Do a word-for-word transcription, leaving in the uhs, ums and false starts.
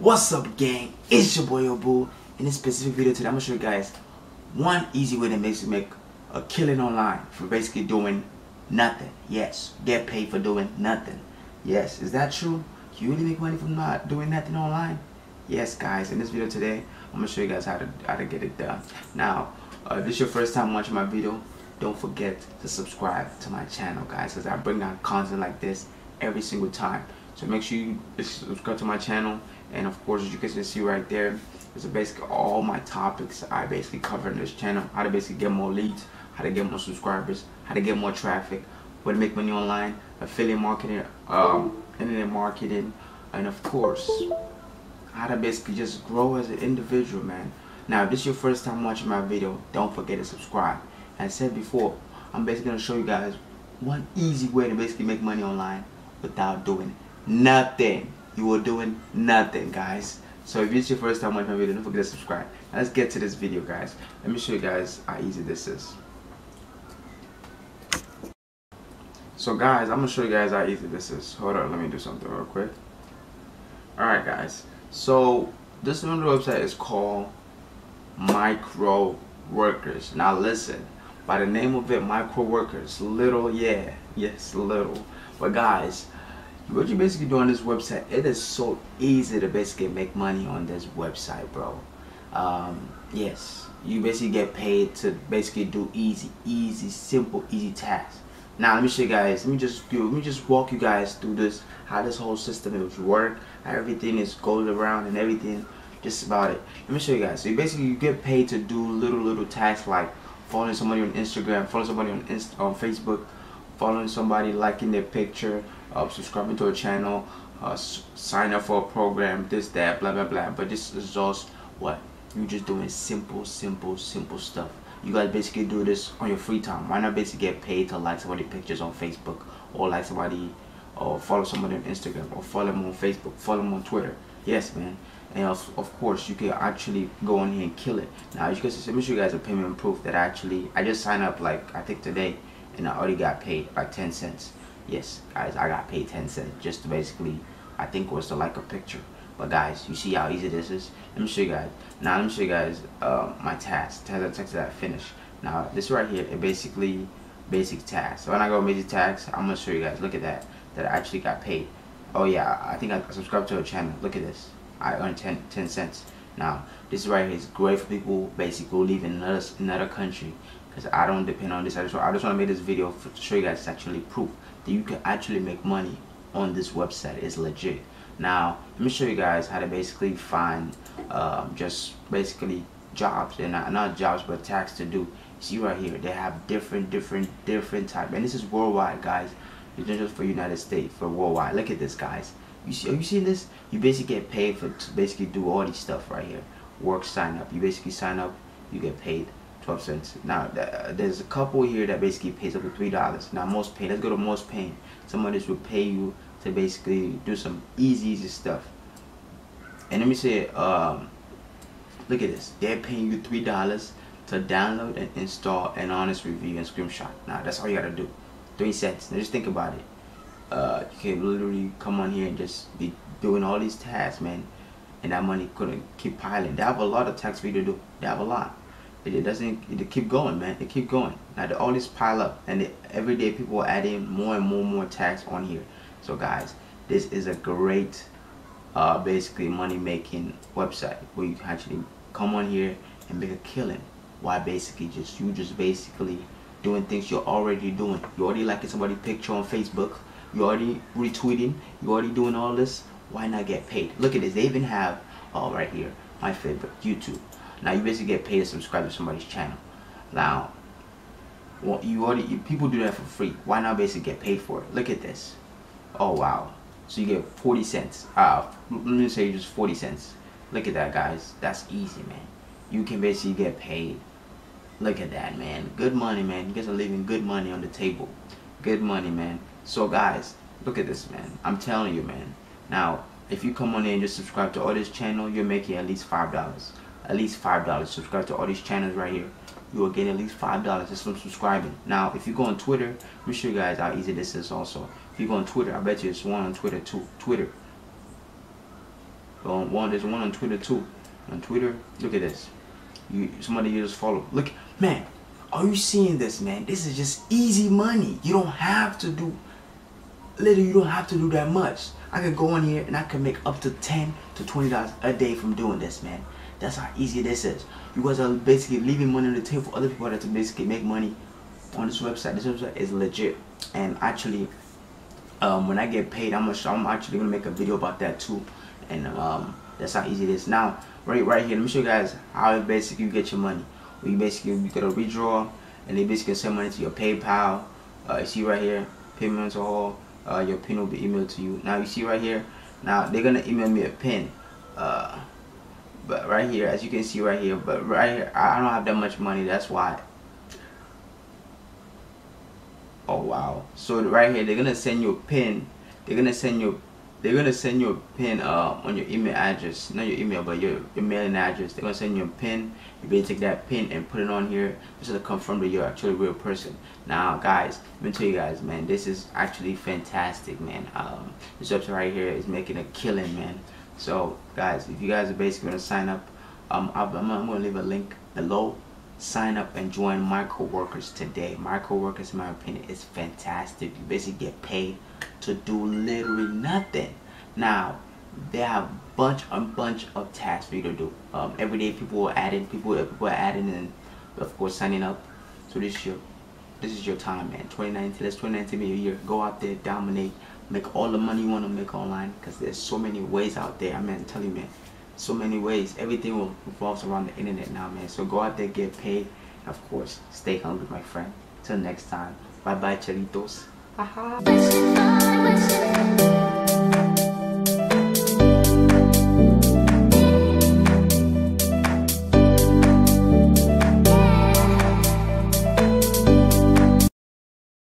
What's up, gang? It's your boy Obu. In this specific video today, I'm gonna show you guys one easy way that makes you make a killing online for basically doing nothing. Yes, get paid for doing nothing. Yes, is that true? Can you really make money from not doing nothing online? Yes, guys. In this video today, I'm gonna show you guys how to how to get it done. Now, uh, if this is your first time watching my video, don't forget to subscribe to my channel, guys, because I bring down content like this every single time. So make sure you subscribe to my channel, and of course, as you guys can see right there, it's basically all my topics I basically cover in this channel: how to basically get more leads, how to get more subscribers, how to get more traffic, how to make money online, affiliate marketing, um, internet marketing, and of course, how to basically just grow as an individual, man. Now, if this is your first time watching my video, don't forget to subscribe. As I said before, I'm basically gonna show you guys one easy way to basically make money online without doing nothing. You are doing nothing, guys. So if it's your first time watching my video, don't forget to subscribe. Now let's get to this video, guys. Let me show you guys how easy this is. So guys, I'm gonna show you guys how easy this is. Hold on, let me do something real quick. Alright guys, so this one website is called Micro Workers. Now listen, by the name of it, Micro Workers, little, yeah, yes, little. But guys, what you basically do on this website, it is so easy to basically make money on this website, bro. Um, yes, you basically get paid to basically do easy, easy, simple, easy tasks. Now let me show you guys. Let me just do. Let me just walk you guys through this, how this whole system is work, how everything is goes around and everything, just about it. Let me show you guys. So you basically you get paid to do little, little tasks like following somebody on Instagram, following somebody on Inst on Facebook, following somebody, liking their picture, uh, subscribing to a channel, uh, sign up for a program, this, that, blah, blah, blah. But this is just what you're just doing, simple, simple, simple stuff. You guys basically do this on your free time. Why not basically get paid to like somebody's pictures on Facebook, or like somebody, or follow somebody on Instagram, or follow them on Facebook, follow them on Twitter? Yes, man. And of, of course, you can actually go on here and kill it. Now, as you guys, let me show you guys a payment proof that I actually I just signed up like I think today, and I already got paid like ten cents. Yes, guys, I got paid ten cents just to basically, I think was to like a picture. But guys, you see how easy this is? Let me show you guys. Now let me show you guys uh, my task, task, task that I finished. Now this right here, it basically basic tasks. So when I go basic tasks, I'm gonna show you guys. Look at that, that I actually got paid. Oh yeah, I think I subscribed to a channel. Look at this, I earned ten cents. Now this right here is great for people basically leaving another another country. Because I don't depend on this. I just, I just want to make this video for, to show you guys actually proof that you can actually make money on this website. It's legit. Now, let me show you guys how to basically find um, just basically jobs. And not, not jobs, but tasks to do. See right here, they have different, different, different type. And this is worldwide, guys. It's not just for United States, for worldwide. Look at this, guys. You see, are you seeing this? You basically get paid for to basically do all these stuff right here. Work, sign up. You basically sign up, you get paid twelve cents. Now th there's a couple here that basically pays up to three dollars. Now most pay, let's go to most paying. Some of this will pay you to basically do some easy easy stuff. And let me say, um, look at this, they're paying you three dollars to download and install an honest review and screenshot. Now that's all you gotta do, three cents. Now just think about it, uh, you can literally come on here and just be doing all these tasks, man, and that money couldn't keep piling. They have a lot of tax for you to do. They have a lot. It doesn't, it keep going, man. It keep going. Now the, all this pile up, and the, every day people are adding more and more and more tax on here. So guys, this is a great, uh, basically money making website where you can actually come on here and make a killing. Why basically just you just basically doing things you're already doing. You already liking somebody's picture on Facebook. You already retweeting. You already doing all this. Why not get paid? Look at this. They even have, oh, right here, my favorite, YouTube. Now you basically get paid to subscribe to somebody's channel. Now, well, you already you, people do that for free. Why not basically get paid for it? Look at this. Oh wow! So you get forty cents. Uh, let me say just forty cents. Look at that, guys. That's easy, man. You can basically get paid. Look at that, man. Good money, man. You guys are leaving good money on the table. Good money, man. So guys, look at this, man. I'm telling you, man. Now, if you come on in and just subscribe to all this channel, you're making at least five dollars. At least five dollars. Subscribe to all these channels right here. You will get at least five dollars just from subscribing. Now, if you go on Twitter, let me show you guys how easy this is also. If you go on Twitter, I bet you it's one on Twitter too. Twitter. Um, one, there's one on Twitter too. On Twitter, look at this. You, somebody you just follow. Look, man, are you seeing this, man? This is just easy money. You don't have to do, literally, you don't have to do that much. I could go in here and I could make up to ten to twenty dollars a day from doing this, man. That's how easy this is. You guys are basically leaving money on the table for other people that to basically make money on this website. This website is legit, and actually, um, when I get paid, I'm gonna, I'm actually gonna make a video about that too. And um, that's how easy it is. Now, right, right here, let me show you guys how basically you get your money. You basically you get a redraw, and they basically send money to your PayPal. Uh, you see right here, payments all. Uh, your pin will be emailed to you. Now you see right here. Now they're gonna email me a pin. Uh, But right here, as you can see right here, but right here, I don't have that much money, that's why. Oh wow! So right here, they're gonna send you a pin. They're gonna send you, they're gonna send you a pin uh, on your email address, not your email, but your, your mailing address. They're gonna send you a pin. You better take that pin and put it on here just to confirm that you're actually a real person. Now, guys, let me tell you guys, man, this is actually fantastic, man. Um, this website right here is making a killing, man. So guys, if you guys are basically gonna sign up, um, I'm, I'm gonna leave a link below. Sign up and join Micro Workers today. Micro Workers, in my opinion, is fantastic. You basically get paid to do literally nothing. Now they have bunch and bunch of tasks for you to do. Um, every day people are adding, people, people are adding, and of course signing up. So this is your, this is your time, man. twenty nineteen, that's twenty nineteen be your year. Go out there, dominate. Make all the money you want to make online, because there's so many ways out there. I mean, tell you, man, so many ways. Everything will revolves around the internet now, man. So go out there, get paid, and of course, stay hungry, my friend. Till next time, bye bye, chelitos.